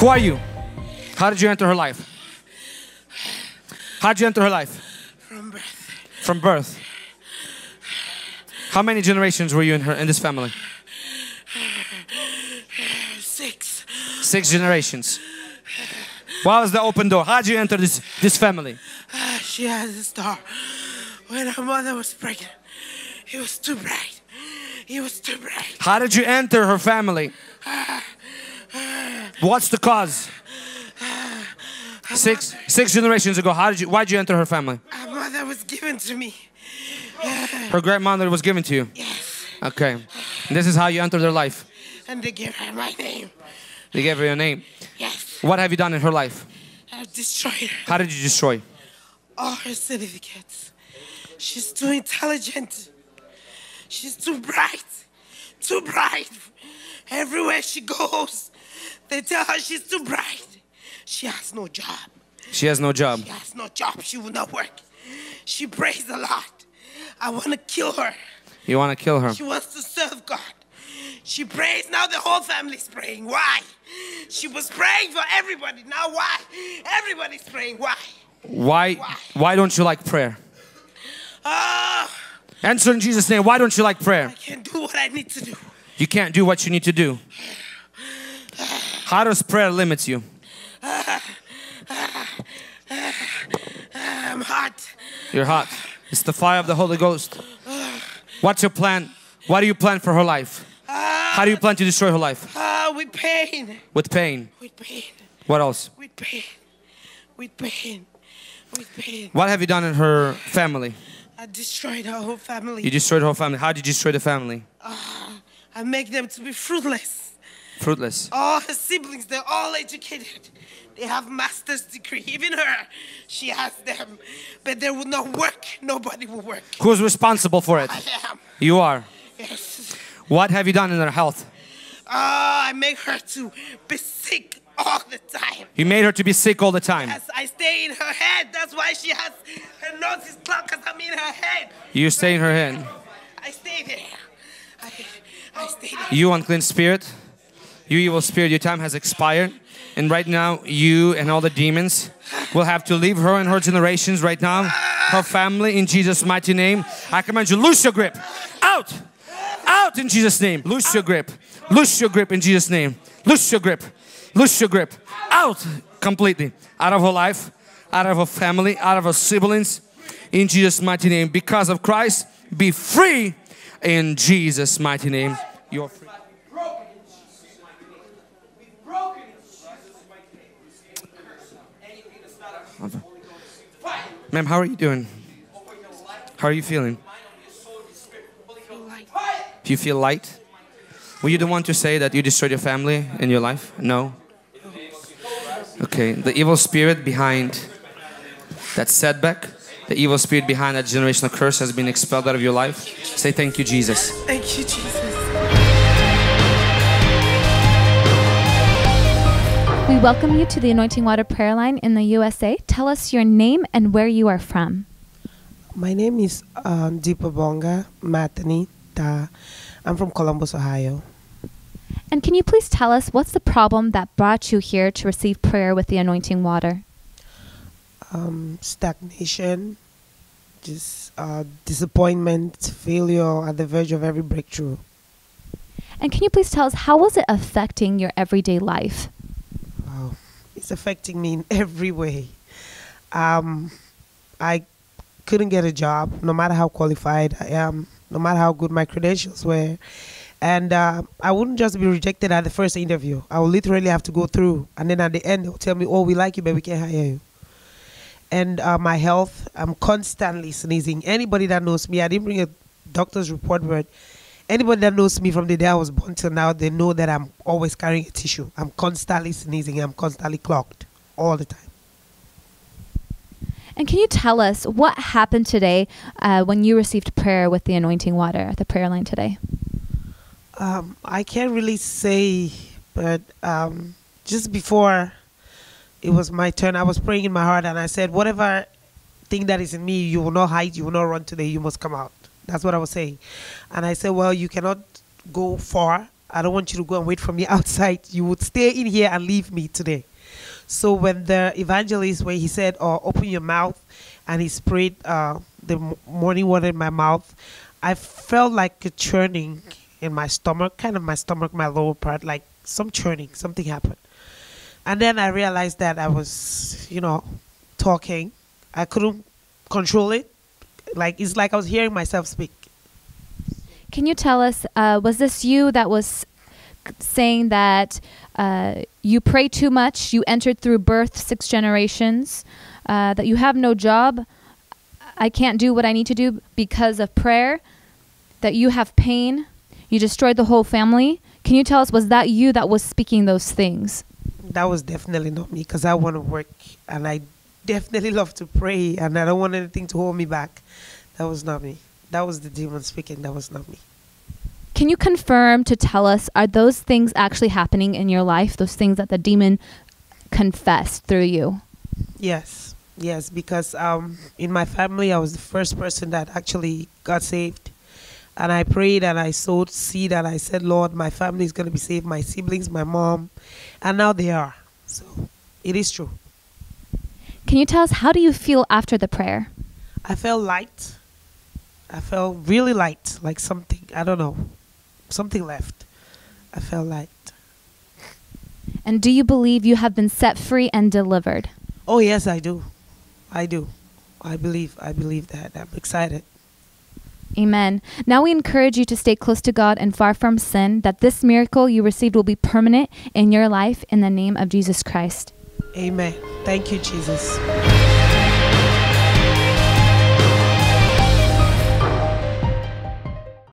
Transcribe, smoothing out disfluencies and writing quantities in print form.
Who are you? How did you enter her life? How did you enter her life? From birth. From birth. How many generations were you in this family? 6. 6 generations. Why was the open door? How did you enter this family? She has a star. When her mother was pregnant, it was too bright. It was too bright. How did you enter her family? What's the cause? 6 generations ago, why did you enter her family? Her mother was given to me. Her grandmother was given to you? Yes. Okay. And this is how you entered her life? And they gave her my name. They gave her your name? Yes. What have you done in her life? I destroyed her. How did you destroy? All her certificates. She's too intelligent. She's too bright. Too bright. Everywhere she goes, they tell her she's too bright. She has no job. She has no job. She has no job. She will not work. She prays a lot. I want to kill her. You want to kill her? She wants to serve God. She prays. Now the whole family's praying. Why? She was praying for everybody. Now why? Everybody's praying. Why? Why don't you like prayer? Answer in Jesus' name. Why don't you like prayer? I can't do what I need to do. You can't do what you need to do. How does prayer limit you? I'm hot. You're hot. It's the fire of the Holy Ghost. What's your plan? What do you plan for her life? How do you plan to destroy her life? With pain. With pain. With pain. What else? With pain. With pain. With pain. What have you done in her family? I destroyed her whole family. You destroyed her whole family. How did you destroy the family? I make them to be fruitless. Fruitless. All her siblings, they're all educated. They have master's degree. Even her, she has them. But they will not work. Nobody will work. Who's responsible for it? I am. You are? Yes. What have you done in her health? I make her to be sick all the time. You made her to be sick all the time? Yes, I stay in her head. That's why she has her nose is blocked because I'm in her head. You stay in her head? I stay there. I stay there. You unclean spirit, you evil spirit, your time has expired. And right now, you and all the demons will have to leave her and her generations right now. Her family, in Jesus' mighty name. I command you, loose your grip. Out! Out in Jesus' name. Loose your grip. Loose your grip in Jesus' name. Loose your grip. Loose your grip. Out completely. Out of her life, out of her family, out of her siblings. In Jesus' mighty name. Because of Christ, be free in Jesus' mighty name. You're free. Ma'am, how are you doing? How are you feeling? Do you feel light? Were you the one to say that you destroyed your family in your life? No? Okay, the evil spirit behind that setback, the evil spirit behind that generational curse has been expelled out of your life. Say thank you, Jesus. Thank you, Jesus. We welcome you to the Anointing Water Prayer Line in the USA. Tell us your name and where you are from. My name is Deepabonga Matanita. I'm from Columbus, Ohio. And can you please tell us what's the problem that brought you here to receive prayer with the anointing water? Stagnation, just disappointment, failure at the verge of every breakthrough. And can you please tell us, how was it affecting your everyday life? Wow, it's affecting me in every way. I couldn't get a job, no matter how qualified I am. No matter how good my credentials were. And I wouldn't just be rejected at the first interview. I would literally have to go through. And then at the end, they'll tell me, oh, we like you, but we can't hire you. And my health, I'm constantly sneezing. Anybody that knows me, I didn't bring a doctor's report, but anybody that knows me from the day I was born till now, they know that I'm always carrying a tissue. I'm constantly sneezing. I'm constantly clogged all the time. And can you tell us what happened today when you received prayer with the anointing water at the prayer line today? I can't really say, but just before it was my turn, I was praying in my heart and I said, whatever thing that is in me, you will not hide, you will not run today, you must come out. That's what I was saying. And I said, well, you cannot go far I don't want you to go and wait for me outside. You would stay in here and leave me today. So when the evangelist, when he said, oh, open your mouth, and he sprayed the morning water in my mouth, I felt like a churning in my stomach, my lower part, like some churning, something happened. And then I realized that I was, talking. I couldn't control it. Like, it's like I was hearing myself speak. Can you tell us, was this you that was saying that you pray too much, you entered through birth 6 generations, that you have no job, I can't do what I need to do because of prayer, that you have pain, you destroyed the whole family? Can you tell us, was that you that was speaking those things? That was definitely not me, because I want to work, and I definitely love to pray, and I don't want anything to hold me back. That was not me. That was the demon speaking. That was not me. Can you confirm to tell us, are those things actually happening in your life, those things that the demon confessed through you? Yes. Yes, because in my family, I was the first person that actually got saved. And I prayed and I sowed seed and I said, Lord, my family is going to be saved, my siblings, my mom. And now they are. So it is true. Can you tell us, how do you feel after the prayer? I felt light. I felt really light, like something, I don't know, something left. I felt light. And do you believe you have been set free and delivered? Oh, yes, I do. I do. I believe that. I'm excited. Amen. Now we encourage you to stay close to God and far from sin, that this miracle you received will be permanent in your life in the name of Jesus Christ. Amen. Thank you, Jesus.